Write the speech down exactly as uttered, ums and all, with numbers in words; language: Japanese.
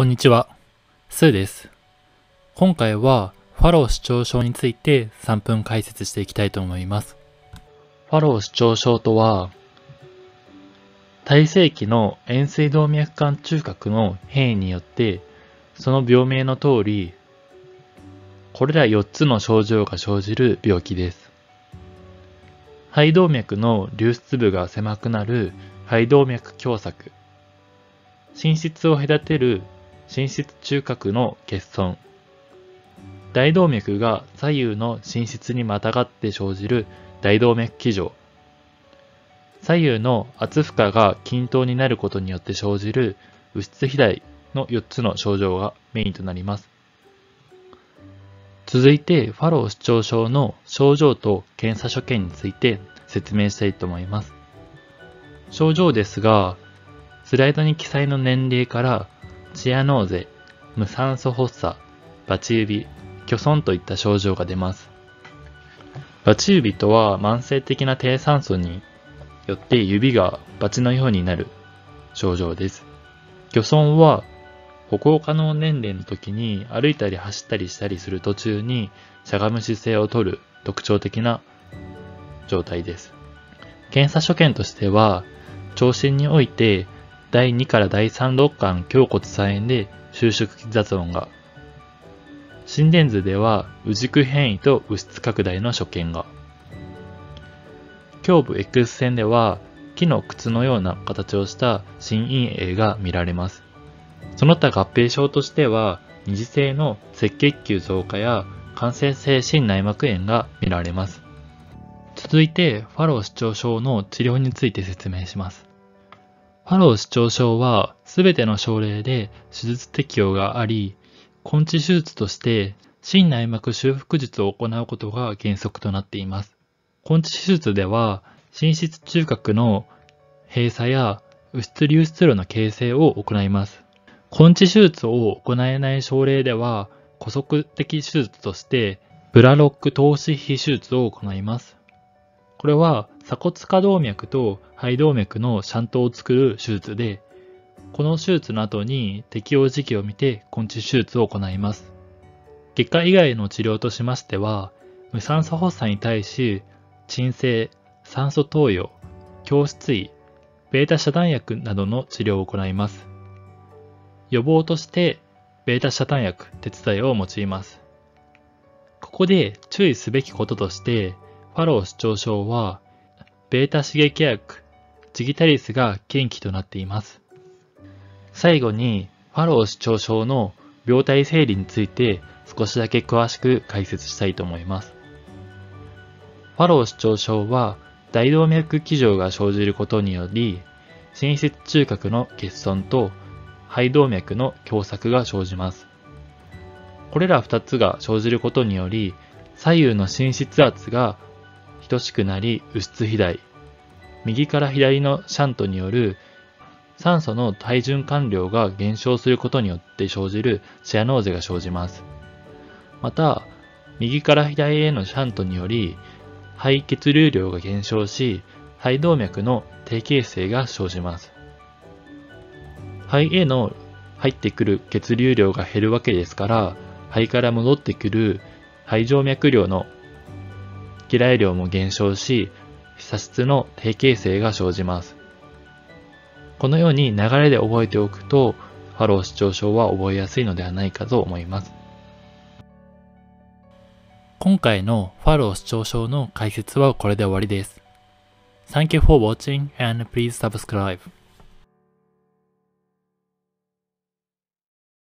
こんにちは、スーです。今回はファロー視聴症についてさんぷん解説していきたいと思います。ファロー視聴症とは、耐性期の円錐動脈管中隔の変異によって、その病名の通り、これらよっつの症状が生じる病気です。肺動脈の流出部が狭くなる肺動脈狭窄、心室を隔てる心室中隔の欠損、大動脈が左右の心室にまたがって生じる大動脈騎乗、左右の圧負荷が均等になることによって生じる右室肥大のよっつの症状がメインとなります。続いてファロー視聴症の症状と検査所見について説明したいと思います。症状ですが、スライドに記載の年齢からチアノーゼ、無酸素発作、バチ指、虚損といった症状が出ます。バチ指とは慢性的な低酸素によって指がバチのようになる症状です。虚損は歩行可能年齢の時に歩いたり走ったりしたりする途中にしゃがむ姿勢をとる特徴的な状態です。検査所見としては、聴診においてだいにからだいさん肋間胸骨左縁で収縮雑音が、心電図では右軸変異と右室拡大の所見が、胸部 X 線では木の靴のような形をした心陰影が見られます。その他合併症としては二次性の赤血球増加や感染性心内膜炎が見られます。続いてファロー視聴症の治療について説明します。ファロー視聴症はすべての症例で手術適用があり、根治手術として心内膜修復術を行うことが原則となっています。根治手術では心室中隔の閉鎖や右室流出路の形成を行います。根治手術を行えない症例では、補足的手術としてブラロック透視皮手術を行います。これは鎖骨下動脈と肺動脈のシャントを作る手術で、この手術の後に適応時期を見て根治手術を行います。外科以外の治療としましては、無酸素発作に対し、鎮静、酸素投与、強失位、ベータ遮断薬などの治療を行います。予防として、ベータ遮断薬、鉄剤を用います。ここで注意すべきこととして、ファロー視聴症は、ベータ刺激薬、ジギタリスが禁忌となっています。最後に、ファロー視聴症の病態整理について少しだけ詳しく解説したいと思います。ファロー視聴症は、大動脈騎乗が生じることにより、心室中隔の欠損と、肺動脈の狭窄が生じます。これらふたつが生じることにより、左右の心室圧が等しくなり右室肥大、右から左のシャントによる酸素の体循環量が減少することによって生じるチアノーゼが生じます。また、右から左へのシャントにより肺血流量が減少し、肺動脈の低形成が生じます。肺への入ってくる血流量が減るわけですから、肺から戻ってくる肺静脈量の気来量も減少し、左室の低形成が生じます。このように流れで覚えておくと、ファロー視聴症は覚えやすいのではないかと思います。今回のファロー視聴症の解説はこれで終わりです。Thank you for watching and please subscribe.